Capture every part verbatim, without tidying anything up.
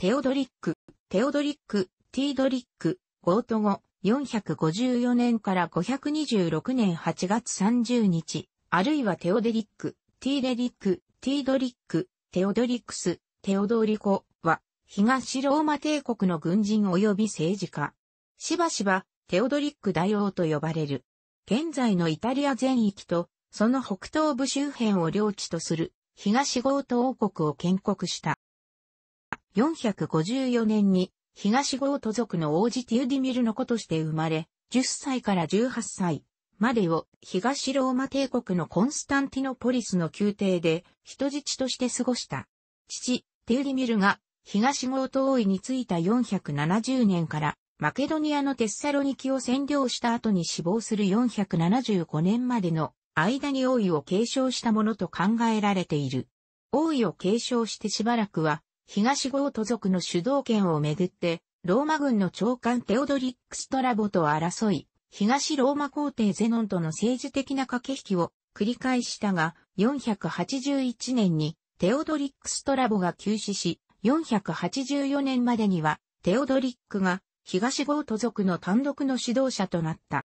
テオドリック、テオドリック、ティードリック、ゴート語、よんひゃくごじゅうよねんからごひゃくにじゅうろくねんはちがつさんじゅうにち、あるいはテオデリック、ティーデリック、ティードリック、テオドリクス、テオドリコは、東ローマ帝国の軍人及び政治家。しばしば、テオドリック大王と呼ばれる。現在のイタリア全域と、その北東部周辺を領地とする、東ゴート王国を建国した。よんひゃくごじゅうよねんに、東ゴート族の王子ティウディミルの子として生まれ、じゅっさいからじゅうはっさいまでを東ローマ帝国のコンスタンティノポリスの宮廷で人質として過ごした。父、ティウディミルが東ゴート王位に就いたよんひゃくななじゅうねんからマケドニアのテッサロニキを占領した後に死亡するよんひゃくななじゅうごねんまでの間に王位を継承したものと考えられている。王位を継承してしばらくは東ゴート族の主導権をめぐってローマ軍の長官テオドリック・ストラボと争い、東ローマ皇帝ゼノンとの政治的な駆け引きを繰り返したが、よんひゃくはちじゅういちねんにテオドリック・ストラボが急死し、よんひゃくはちじゅうよねんまでにはテオドリックが東ゴート族の単独の指導者となった。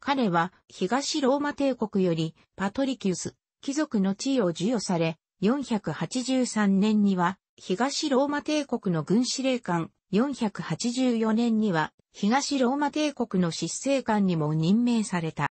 彼は東ローマ帝国よりパトリキウス、貴族の地位を授与され、よんひゃくはちじゅうさんねんには東ローマ帝国の軍司令官、よんひゃくはちじゅうよねんには東ローマ帝国の執政官にも任命された。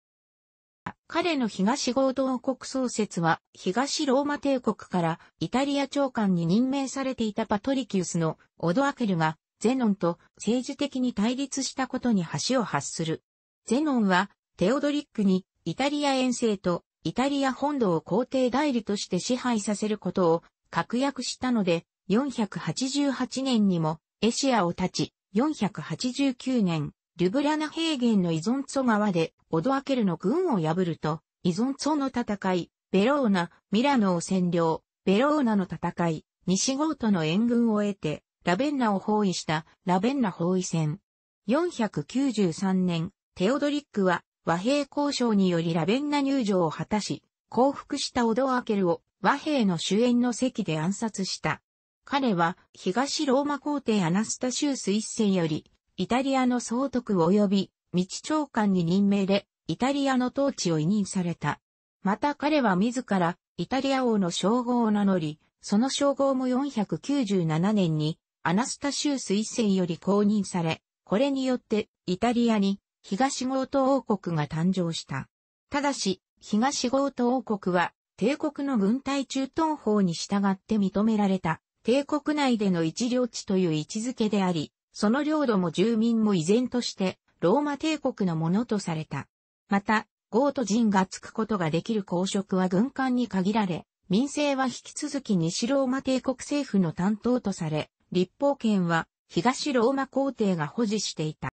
彼の東ゴート王国創設は東ローマ帝国からイタリア長官に任命されていたパトリキウスのオドアケルがゼノンと政治的に対立したことに橋を発する。ゼノンはテオドリックにイタリア遠征とイタリア本土を皇帝代理として支配させることを確約したので、よんひゃくはちじゅうはちねんにもエシアを立ち、よんひゃくはちじゅうきゅうねん、ルブラナ平原のイゾンツォ川でオドアケルの軍を破ると、イゾンツォの戦い、ベローナ、ミラノを占領、ベローナの戦い、西ゴートの援軍を得て、ラベンナを包囲したラベンナ包囲戦。よんひゃくきゅうじゅうさんねん、テオドリックは和平交渉によりラベンナ入城を果たし、降伏したオドアケルを和平の終焉の席で暗殺した。彼は東ローマ皇帝アナスタシウスいっせより、イタリアの総督及び道長官に任命で、イタリアの統治を委任された。また彼は自ら、イタリア王の称号を名乗り、その称号もよんひゃくきゅうじゅうななねんに、アナスタシウスいっせより公認され、これによって、イタリアに、東ゴート王国が誕生した。ただし、東ゴート王国は、帝国の軍隊駐屯法に従って認められた。帝国内での一領地という位置づけであり、その領土も住民も依然として、ローマ帝国のものとされた。また、ゴート人が就くことができる公職は軍官に限られ、民政は引き続き西ローマ帝国政府の担当とされ、立法権は東ローマ皇帝が保持していた。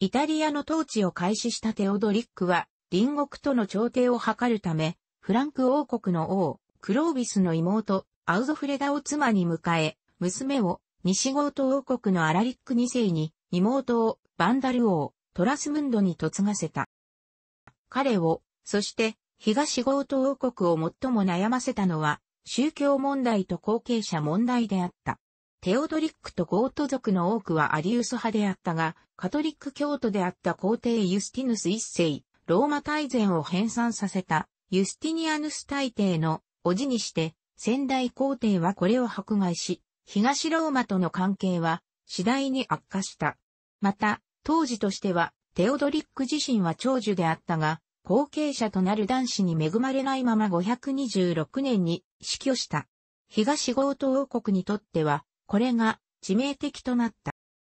イタリアの統治を開始したテオドリックは、隣国との調停を図るため、フランク王国の王、クロービスの妹、アウドフレダを妻に迎え、娘を西ゴート王国のアラリックにせいに、妹をバンダル王、トラスムンドに嫁がせた。彼を、そして東ゴート王国を最も悩ませたのは、宗教問題と後継者問題であった。テオドリックとゴート族の多くはアリウス派であったが、カトリック教徒であった皇帝ユスティヌスいっせい、ローマ大全を編纂させた、ユスティニアヌス大帝の、叔父にして、先代皇帝はこれを迫害し、東ローマとの関係は次第に悪化した。また、当時としては、テオドリック自身は長寿であったが、後継者となる男子に恵まれないままごひゃくにじゅうろくねんに死去した。東ゴート王国にとっては、これが致命的となっ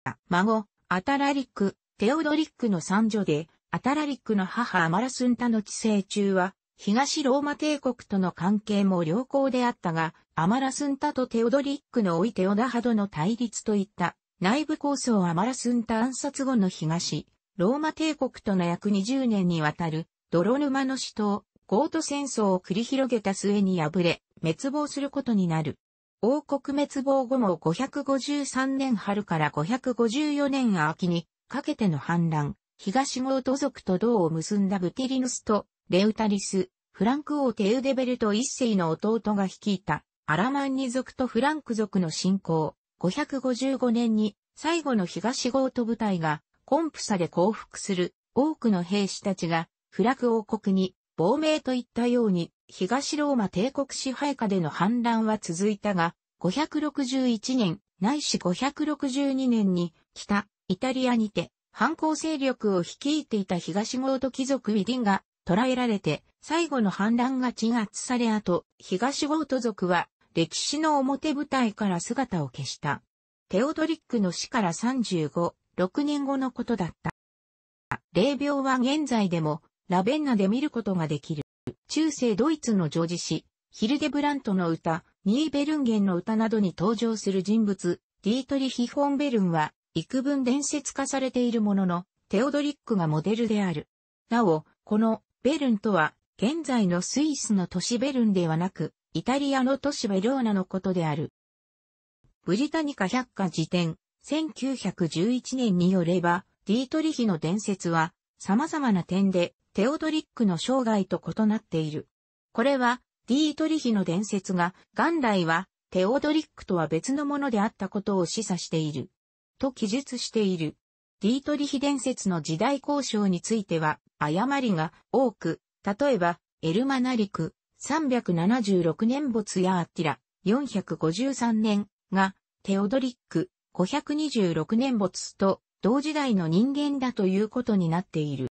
た。孫、アタラリック、テオドリックの三女で、アタラリックの母アマラスンタの治世中は、東ローマ帝国との関係も良好であったが、アマラスンタとテオドリックの老いテオダ派との対立といった内部抗争アマラスンタ暗殺後の東、ローマ帝国との約にじゅうねんにわたる泥沼の死闘、ゴート戦争を繰り広げた末に敗れ、滅亡することになる。王国滅亡後もごひゃくごじゅうさんねん春からごひゃくごじゅうよねん秋にかけての反乱、東ゴート族と同を結んだブティリヌスと、レウタリス、フランク王テウデベルトいっせいの弟が率いたアラマンニ族とフランク族の侵攻、ごひゃくごじゅうごねんに最後の東ゴート部隊がコンプサで降伏する多くの兵士たちがフラク王国に亡命といったように東ローマ帝国支配下での反乱は続いたがごひゃくろくじゅういちねんないしごひゃくろくじゅうにねんに北イタリアにて反抗勢力を率いていた東ゴート貴族ウィディンが捕らえられて最後の反乱が鎮圧され後東ゴート族は歴史の表舞台から姿を消した。テオドリックの死からさんじゅうご、ろくねんごのことだった。霊廟は現在でもラベンナで見ることができる。中世ドイツの叙事詩、ヒルデブラントの歌、ニーベルンゲンの歌などに登場する人物、ディートリヒ・フォンベルンは幾分伝説化されているものの、テオドリックがモデルである。なお、このベルンとは現在のスイスの都市ベルンではなく、イタリアの都市ベローナのことである。ブリタニカ百科事典、せんきゅうひゃくじゅういちねんによれば、ディートリヒの伝説は、様々な点で、テオドリックの生涯と異なっている。これは、ディートリヒの伝説が、元来は、テオドリックとは別のものであったことを示唆している。と記述している。ディートリヒ伝説の時代考証については、誤りが多く、例えば、エルマナリク、さんびゃくななじゅうろくねん没やアッティラ、よんひゃくごじゅうさんねんが、テオドリック、ごひゃくにじゅうろくねん没と、同時代の人間だということになっている。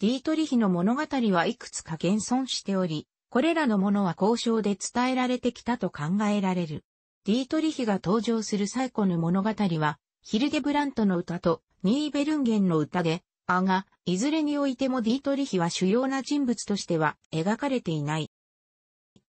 ディートリヒの物語はいくつか現存しており、これらのものは交渉で伝えられてきたと考えられる。ディートリヒが登場する最古の物語は、ヒルデブラントの歌とニーベルンゲンの歌で、あが、いずれにおいてもディートリヒは主要な人物としては描かれていない。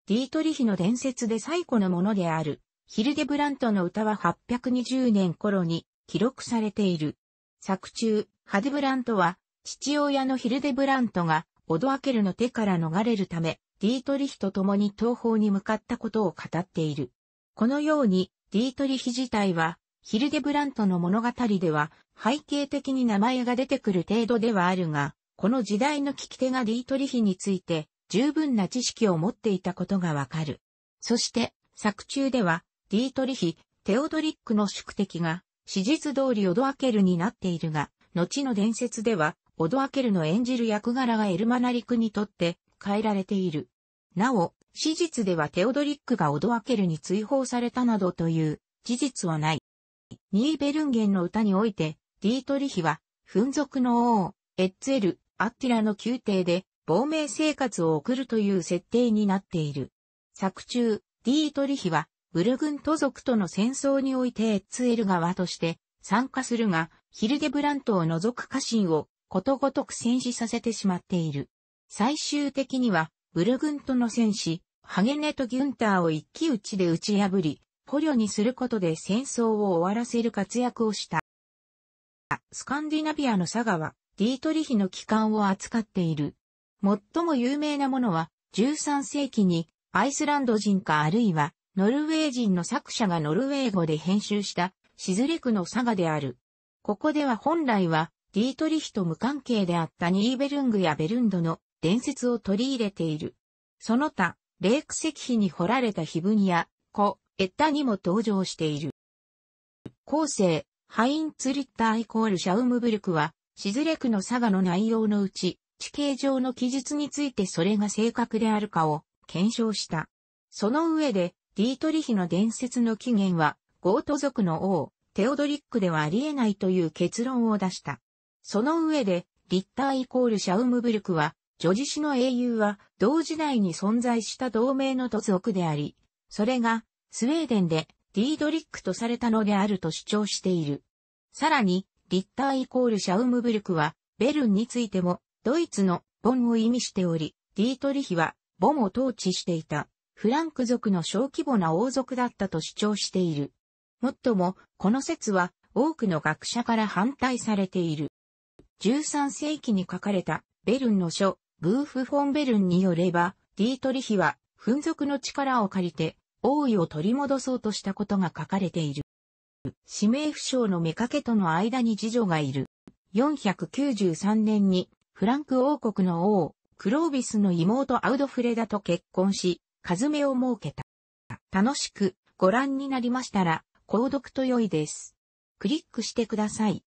ディートリヒの伝説で最古のものである、ヒルデブラントの歌ははっぴゃくにじゅうねん頃に記録されている。作中、ハデブラントは、父親のヒルデブラントが、オドアケルの手から逃れるため、ディートリヒと共に東方に向かったことを語っている。このように、ディートリヒ自体は、ヒルデブラントの物語では、背景的に名前が出てくる程度ではあるが、この時代の聞き手がディートリヒについて十分な知識を持っていたことがわかる。そして作中ではディートリヒ、テオドリックの宿敵が史実通りオドアケルになっているが、後の伝説ではオドアケルの演じる役柄がエルマナリクにとって変えられている。なお、史実ではテオドリックがオドアケルに追放されたなどという事実はない。ニーベルンゲンの歌において、ディートリヒは、紛族の王、エッツェル、アッティラの宮廷で、亡命生活を送るという設定になっている。作中、ディートリヒは、ブルグント族との戦争においてエッツェル側として参加するが、ヒルデブラントを除く家臣をことごとく戦死させてしまっている。最終的には、ブルグントの戦士、ハゲネとギュンターを一騎打ちで打ち破り、捕虜にすることで戦争を終わらせる活躍をした。スカンディナビアのサガは、ディートリヒの帰還を扱っている。最も有名なものは、じゅうさんせいきに、アイスランド人かあるいは、ノルウェー人の作者がノルウェー語で編集した、シズレクのサガである。ここでは本来は、ディートリヒと無関係であったニーベルングやベルンドの伝説を取り入れている。その他、レーク石碑に彫られた碑文や、コ・エッタにも登場している。後世、ハインツ・リッターイコールシャウムブルクは、シズレクのサガの内容のうち、地形上の記述についてそれが正確であるかを検証した。その上で、ディートリヒの伝説の起源は、ゴート族の王、テオドリックではありえないという結論を出した。その上で、リッターイコールシャウムブルクは、叙事詩の英雄は、同時代に存在した同盟の都族であり、それが、スウェーデンで、ディートリックとされたのであると主張している。さらに、リッターイコールシャウムブルクは、ベルンについても、ドイツのボンを意味しており、ディートリヒは、ボンを統治していた、フランク族の小規模な王族だったと主張している。もっとも、この説は、多くの学者から反対されている。じゅうさんせいきに書かれた、ベルンの書、ブーフ・フォンベルンによれば、ディートリヒは、紛族の力を借りて、王位を取り戻そうとしたことが書かれている。指名不詳の妾との間に次女がいる。よんひゃくきゅうじゅうさんねんにフランク王国の王、クロービスの妹アウドフレダと結婚し、カズメを設けた。楽しくご覧になりましたら、購読と良いです。クリックしてください。